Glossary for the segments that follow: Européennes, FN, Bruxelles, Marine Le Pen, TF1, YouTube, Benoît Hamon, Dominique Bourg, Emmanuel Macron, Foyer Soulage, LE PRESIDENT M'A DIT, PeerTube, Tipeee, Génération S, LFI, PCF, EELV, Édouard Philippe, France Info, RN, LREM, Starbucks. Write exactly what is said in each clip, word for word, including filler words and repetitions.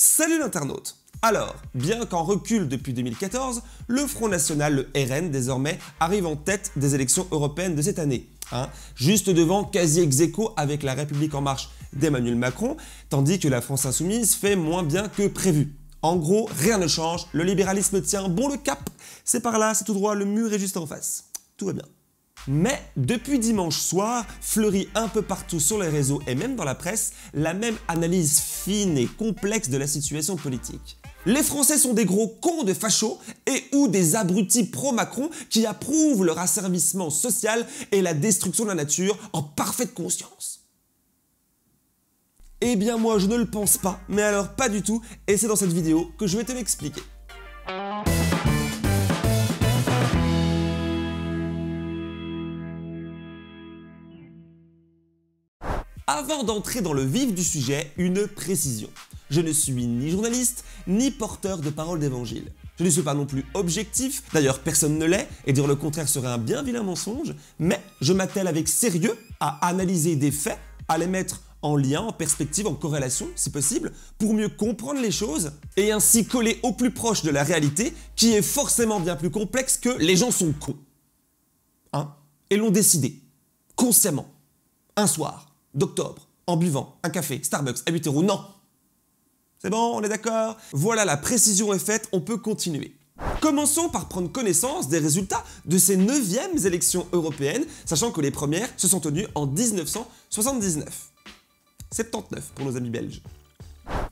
Salut l'internaute! Alors, bien qu'en recul depuis deux mille quatorze, le Front National, le R N désormais, arrive en tête des élections européennes de cette année. Hein, juste devant, quasi ex aequo avec la République en marche d'Emmanuel Macron, tandis que la France insoumise fait moins bien que prévu. En gros, rien ne change, le libéralisme tient bon le cap, c'est par là, c'est tout droit, le mur est juste en face. Tout va bien. Mais depuis dimanche soir, fleurit un peu partout sur les réseaux et même dans la presse, la même analyse fine et complexe de la situation politique. Les Français sont des gros cons de fachos et ou des abrutis pro-Macron qui approuvent leur asservissement social et la destruction de la nature en parfaite conscience. Eh bien moi je ne le pense pas, mais alors pas du tout, et c'est dans cette vidéo que je vais te l'expliquer. Avant d'entrer dans le vif du sujet, une précision. Je ne suis ni journaliste, ni porteur de parole d'évangile. Je ne suis pas non plus objectif, d'ailleurs personne ne l'est, et dire le contraire serait un bien vilain mensonge, mais je m'attelle avec sérieux à analyser des faits, à les mettre en lien, en perspective, en corrélation, si possible, pour mieux comprendre les choses, et ainsi coller au plus proche de la réalité, qui est forcément bien plus complexe que les gens sont cons. Hein? Et l'ont décidé, consciemment, un soir. D'octobre, en buvant un café, Starbucks, à huit euros, non. C'est bon, on est d'accord? Voilà, la précision est faite, on peut continuer. Commençons par prendre connaissance des résultats de ces neuvièmes élections européennes, sachant que les premières se sont tenues en mille neuf cent soixante-dix-neuf. soixante-dix-neuf pour nos amis belges.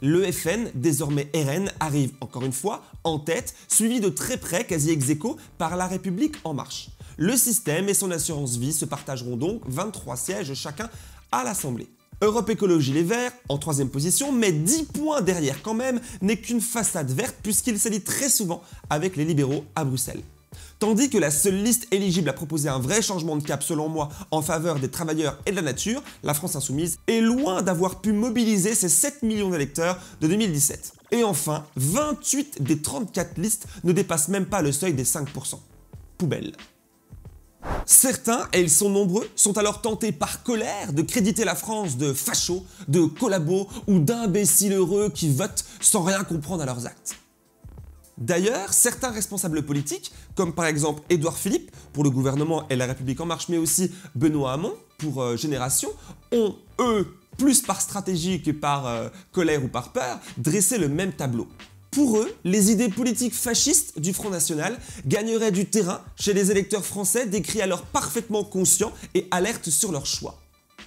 Le F N, désormais R N, arrive encore une fois en tête, suivi de très près, quasi ex aequo, par la République en marche. Le système et son assurance vie se partageront donc vingt-trois sièges chacun à l'Assemblée. Europe Écologie Les Verts, en troisième position, mais dix points derrière quand même, n'est qu'une façade verte puisqu'il s'allie très souvent avec les libéraux à Bruxelles. Tandis que la seule liste éligible à proposer un vrai changement de cap, selon moi, en faveur des travailleurs et de la nature, la France Insoumise, est loin d'avoir pu mobiliser ses sept millions d'électeurs de deux mille dix-sept. Et enfin, vingt-huit des trente-quatre listes ne dépassent même pas le seuil des cinq pour cent. Poubelle. Certains, et ils sont nombreux, sont alors tentés par colère de créditer la France de fachos, de collabos ou d'imbéciles heureux qui votent sans rien comprendre à leurs actes. D'ailleurs, certains responsables politiques, comme par exemple Édouard Philippe pour le gouvernement et la République en marche, mais aussi Benoît Hamon pour euh, Génération, ont, eux, plus par stratégie que par euh, colère ou par peur, dressé le même tableau. Pour eux, les idées politiques fascistes du Front National gagneraient du terrain chez les électeurs français décrits alors parfaitement conscients et alertes sur leurs choix.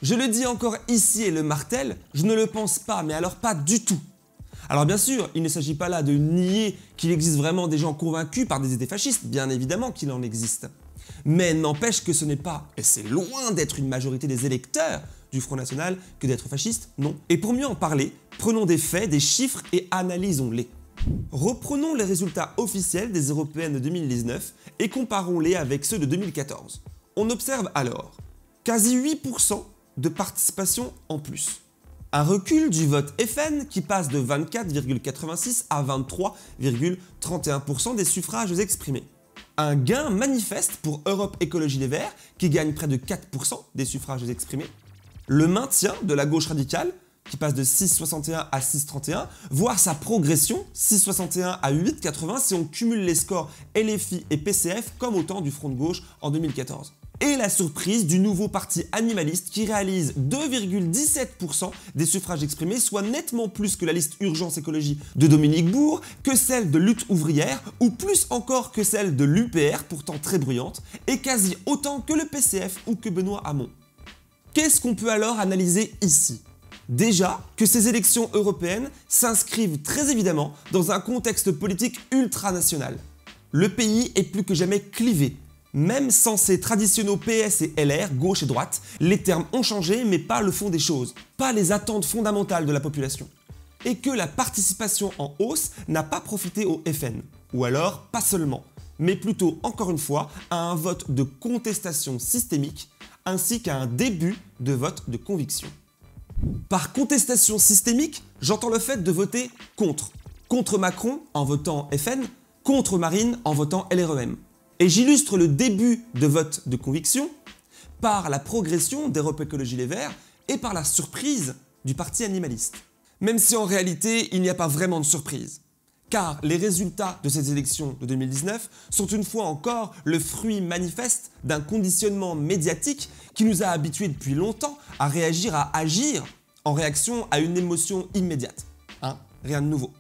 Je le dis encore ici et le martèle, je ne le pense pas, mais alors pas du tout. Alors bien sûr, il ne s'agit pas là de nier qu'il existe vraiment des gens convaincus par des idées fascistes, bien évidemment qu'il en existe. Mais n'empêche que ce n'est pas, et c'est loin d'être une majorité des électeurs du Front National que d'être fasciste, non. Et pour mieux en parler, prenons des faits, des chiffres et analysons-les. Reprenons les résultats officiels des européennes de deux mille dix-neuf et comparons-les avec ceux de deux mille quatorze. On observe alors quasi huit pour cent de participation en plus. Un recul du vote F N qui passe de vingt-quatre virgule quatre-vingt-six à vingt-trois virgule trente et un pour cent des suffrages exprimés. Un gain manifeste pour Europe Écologie Les Verts qui gagne près de quatre pour cent des suffrages exprimés. Le maintien de la gauche radicale qui passe de six virgule soixante et un à six virgule trente et un, voire sa progression, six virgule soixante et un à huit virgule quatre-vingts si on cumule les scores L F I et P C F comme au temps du Front de Gauche en deux mille quatorze. Et la surprise du nouveau parti animaliste qui réalise deux virgule dix-sept pour cent des suffrages exprimés, soit nettement plus que la liste Urgence Écologie de Dominique Bourg, que celle de Lutte Ouvrière, ou plus encore que celle de l'U P R, pourtant très bruyante, et quasi autant que le P C F ou que Benoît Hamon. Qu'est-ce qu'on peut alors analyser ici ? Déjà que ces élections européennes s'inscrivent très évidemment dans un contexte politique ultranational. Le pays est plus que jamais clivé. Même sans ses traditionnels P S et L R, gauche et droite, les termes ont changé mais pas le fond des choses, pas les attentes fondamentales de la population. Et que la participation en hausse n'a pas profité au F N. Ou alors pas seulement, mais plutôt encore une fois à un vote de contestation systémique ainsi qu'à un début de vote de conviction. Par contestation systémique, j'entends le fait de voter contre. Contre Macron en votant F N, contre Marine en votant L R E M. Et j'illustre le début de vote de conviction par la progression d'Europe Écologie Les Verts et par la surprise du parti animaliste. Même si en réalité, il n'y a pas vraiment de surprise. Car les résultats de ces élections de deux mille dix-neuf sont une fois encore le fruit manifeste d'un conditionnement médiatique qui nous a habitués depuis longtemps à réagir, à agir en réaction à une émotion immédiate. Hein, rien de nouveau.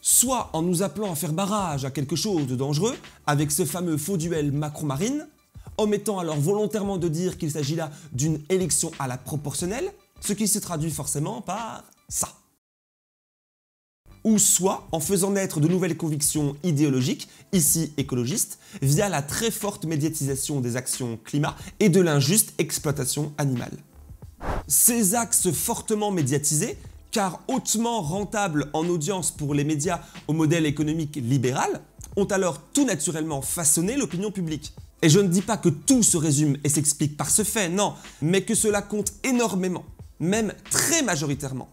Soit en nous appelant à faire barrage à quelque chose de dangereux, avec ce fameux faux duel Macron-Marine, omettant alors volontairement de dire qu'il s'agit là d'une élection à la proportionnelle, ce qui se traduit forcément par ça. Ou soit en faisant naître de nouvelles convictions idéologiques, ici écologistes, via la très forte médiatisation des actions climat et de l'injuste exploitation animale. Ces axes fortement médiatisés, car hautement rentables en audience pour les médias au modèle économique libéral, ont alors tout naturellement façonné l'opinion publique. Et je ne dis pas que tout se résume et s'explique par ce fait, non, mais que cela compte énormément, même très majoritairement.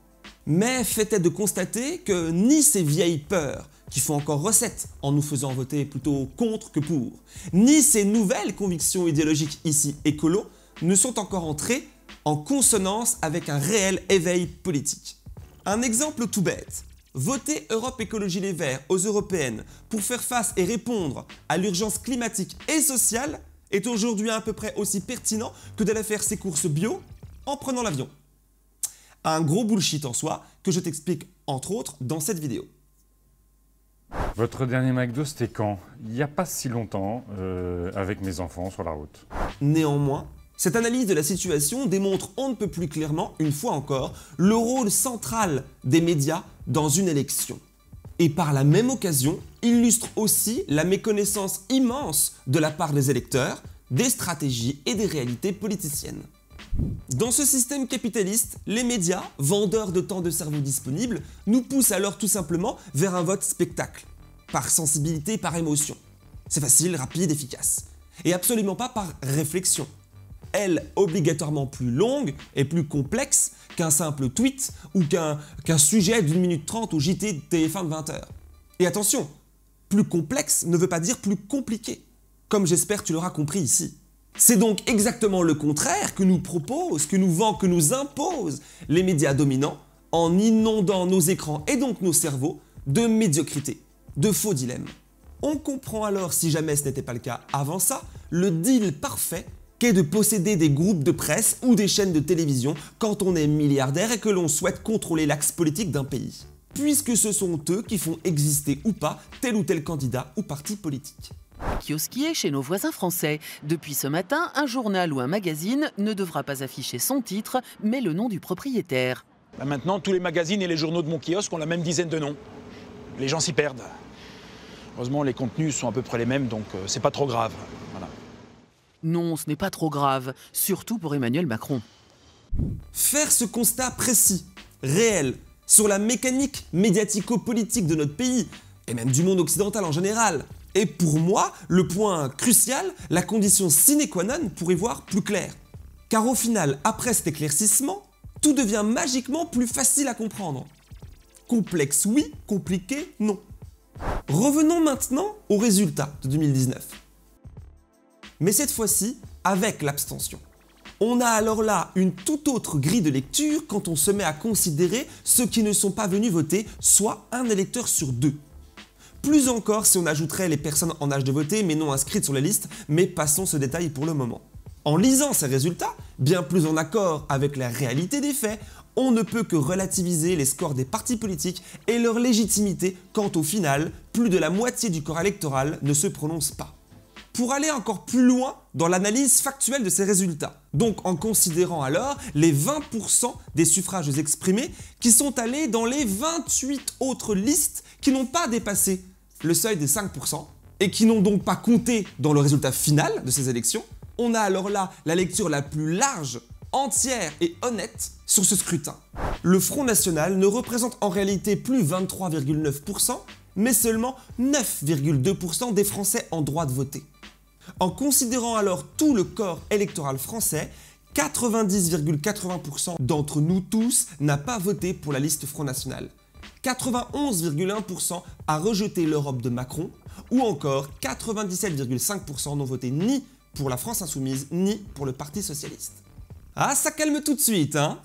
Mais fait est de constater que ni ces vieilles peurs, qui font encore recette en nous faisant voter plutôt contre que pour, ni ces nouvelles convictions idéologiques ici écolo, ne sont encore entrées en consonance avec un réel éveil politique. Un exemple tout bête. Voter Europe Écologie Les Verts aux européennes pour faire face et répondre à l'urgence climatique et sociale est aujourd'hui à peu près aussi pertinent que d'aller faire ses courses bio en prenant l'avion. Un gros bullshit en soi que je t'explique entre autres dans cette vidéo. Votre dernier McDo c'était quand? Il n'y a pas si longtemps, euh, avec mes enfants sur la route. Néanmoins, cette analyse de la situation démontre on ne peut plus clairement, une fois encore, le rôle central des médias dans une élection. Et par la même occasion, illustre aussi la méconnaissance immense de la part des électeurs, des stratégies et des réalités politiciennes. Dans ce système capitaliste, les médias, vendeurs de temps de cerveau disponible, nous poussent alors tout simplement vers un vote spectacle, par sensibilité, par émotion. C'est facile, rapide, efficace. Et absolument pas par réflexion. Elle, obligatoirement plus longue et plus complexe qu'un simple tweet ou qu'un qu'un sujet d'une minute trente au J T de T F un de vingt heures. Et attention, plus complexe ne veut pas dire plus compliqué, comme j'espère tu l'auras compris ici. C'est donc exactement le contraire que nous proposent, que nous vendent, que nous imposent les médias dominants en inondant nos écrans et donc nos cerveaux de médiocrité, de faux dilemmes. On comprend alors, si jamais ce n'était pas le cas avant ça, le deal parfait qu'est de posséder des groupes de presse ou des chaînes de télévision quand on est milliardaire et que l'on souhaite contrôler l'axe politique d'un pays. Puisque ce sont eux qui font exister ou pas tel ou tel candidat ou parti politique. Kiosquier chez nos voisins français. Depuis ce matin, un journal ou un magazine ne devra pas afficher son titre, mais le nom du propriétaire. Là maintenant, tous les magazines et les journaux de mon kiosque ont la même dizaine de noms. Les gens s'y perdent. Heureusement, les contenus sont à peu près les mêmes, donc euh, c'est pas trop grave. Voilà. Non, ce n'est pas trop grave, surtout pour Emmanuel Macron. Faire ce constat précis, réel, sur la mécanique médiatico-politique de notre pays, et même du monde occidental en général, et pour moi, le point crucial, la condition sine qua non pour y voir plus clair. Car au final, après cet éclaircissement, tout devient magiquement plus facile à comprendre. Complexe oui, compliqué non. Revenons maintenant aux résultats de deux mille dix-neuf. Mais cette fois-ci, avec l'abstention. On a alors là une toute autre grille de lecture quand on se met à considérer ceux qui ne sont pas venus voter, soit un électeur sur deux. Plus encore si on ajouterait les personnes en âge de voter mais non inscrites sur les listes, mais passons ce détail pour le moment. En lisant ces résultats, bien plus en accord avec la réalité des faits, on ne peut que relativiser les scores des partis politiques et leur légitimité quand au final, plus de la moitié du corps électoral ne se prononce pas. Pour aller encore plus loin dans l'analyse factuelle de ces résultats, donc en considérant alors les vingt pour cent des suffrages exprimés qui sont allés dans les vingt-huit autres listes qui n'ont pas dépassé le seuil des cinq pour cent et qui n'ont donc pas compté dans le résultat final de ces élections, on a alors là la lecture la plus large, entière et honnête sur ce scrutin. Le Front National ne représente en réalité plus vingt-trois virgule neuf pour cent, mais seulement neuf virgule deux pour cent des Français en droit de voter. En considérant alors tout le corps électoral français, quatre-vingt-dix virgule quatre-vingts pour cent d'entre nous tous n'a pas voté pour la liste Front National. quatre-vingt-onze virgule un pour cent a rejeté l'Europe de Macron, ou encore quatre-vingt-dix-sept virgule cinq pour cent n'ont voté ni pour la France Insoumise, ni pour le Parti Socialiste. Ah, ça calme tout de suite, hein?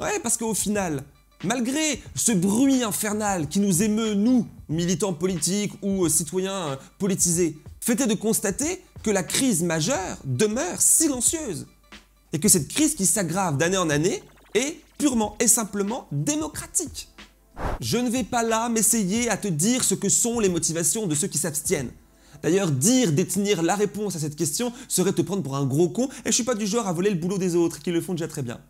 Ouais, parce qu'au final, Malgré ce bruit infernal qui nous émeut, nous, militants politiques ou citoyens politisés, fait est de constater que la crise majeure demeure silencieuse et que cette crise qui s'aggrave d'année en année est purement et simplement démocratique. Je ne vais pas là m'essayer à te dire ce que sont les motivations de ceux qui s'abstiennent. D'ailleurs, dire détenir la réponse à cette question serait te prendre pour un gros con et je suis pas du genre à voler le boulot des autres qui le font déjà très bien.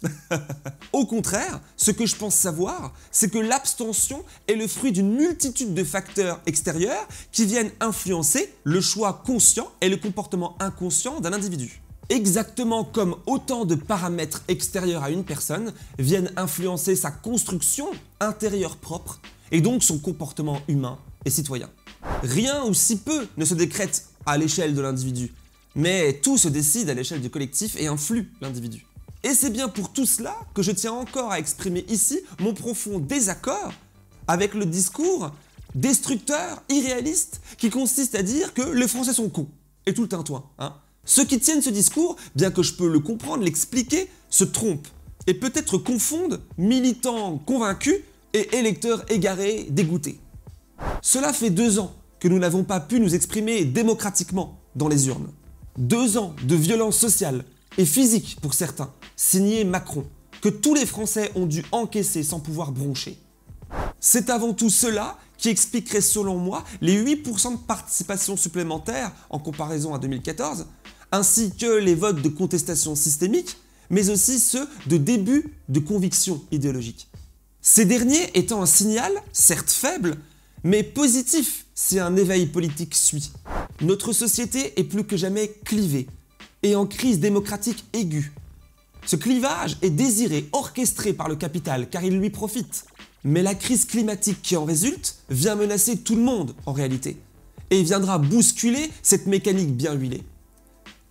Au contraire, ce que je pense savoir, c'est que l'abstention est le fruit d'une multitude de facteurs extérieurs qui viennent influencer le choix conscient et le comportement inconscient d'un individu. Exactement comme autant de paramètres extérieurs à une personne viennent influencer sa construction intérieure propre et donc son comportement humain et citoyen. Rien ou si peu ne se décrète à l'échelle de l'individu, mais tout se décide à l'échelle du collectif et influe l'individu. Et c'est bien pour tout cela que je tiens encore à exprimer ici mon profond désaccord avec le discours destructeur, irréaliste, qui consiste à dire que les Français sont cons, et tout le tintouin, hein. Ceux qui tiennent ce discours, bien que je peux le comprendre, l'expliquer, se trompent, et peut-être confondent militants convaincus et électeurs égarés, dégoûtés. Cela fait deux ans que nous n'avons pas pu nous exprimer démocratiquement dans les urnes. Deux ans de violence sociale et physique pour certains, signé Macron, que tous les Français ont dû encaisser sans pouvoir broncher. C'est avant tout cela qui expliquerait selon moi les huit pour cent de participation supplémentaire en comparaison à deux mille quatorze, ainsi que les votes de contestation systémique, mais aussi ceux de début de conviction idéologique. Ces derniers étant un signal, certes faible, mais positif si un éveil politique suit. Notre société est plus que jamais clivée et en crise démocratique aiguë. Ce clivage est désiré, orchestré par le capital car il lui profite. Mais la crise climatique qui en résulte vient menacer tout le monde en réalité et viendra bousculer cette mécanique bien huilée.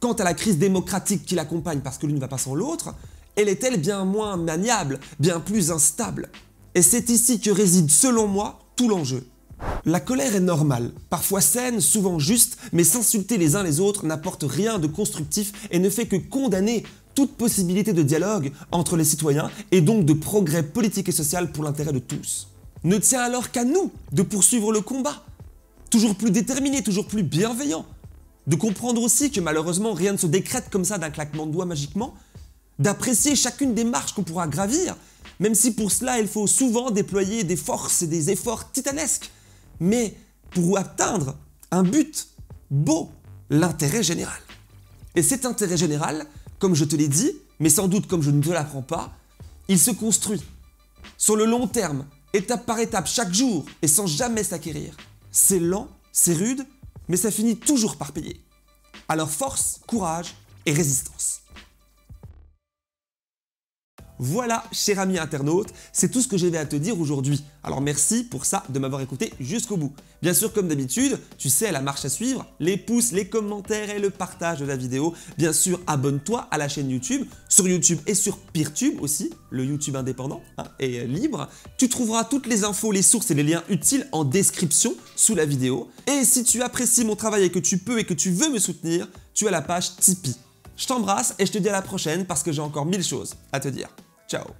Quant à la crise démocratique qui l'accompagne parce que l'une ne va pas sans l'autre, elle est-elle bien moins maniable, bien plus instable. Et c'est ici que réside selon moi tout l'enjeu. La colère est normale, parfois saine, souvent juste, mais s'insulter les uns les autres n'apporte rien de constructif et ne fait que condamner toute possibilité de dialogue entre les citoyens et donc de progrès politique et social pour l'intérêt de tous. Ne tient alors qu'à nous de poursuivre le combat, toujours plus déterminé, toujours plus bienveillant, de comprendre aussi que malheureusement rien ne se décrète comme ça d'un claquement de doigts magiquement, d'apprécier chacune des marches qu'on pourra gravir, même si pour cela il faut souvent déployer des forces et des efforts titanesques, mais pour atteindre un but beau, l'intérêt général. Et cet intérêt général, comme je te l'ai dit, mais sans doute comme je ne te l'apprends pas, il se construit sur le long terme, étape par étape, chaque jour, et sans jamais s'acquérir. C'est lent, c'est rude, mais ça finit toujours par payer. Alors force, courage et résistance. Voilà, cher ami internaute, c'est tout ce que j'avais à te dire aujourd'hui. Alors merci pour ça de m'avoir écouté jusqu'au bout. Bien sûr, comme d'habitude, tu sais la marche à suivre, les pouces, les commentaires et le partage de la vidéo. Bien sûr, abonne-toi à la chaîne YouTube, sur YouTube et sur PeerTube aussi, le YouTube indépendant hein, et libre. Tu trouveras toutes les infos, les sources et les liens utiles en description sous la vidéo. Et si tu apprécies mon travail et que tu peux et que tu veux me soutenir, tu as la page Tipeee. Je t'embrasse et je te dis à la prochaine parce que j'ai encore mille choses à te dire. Ciao.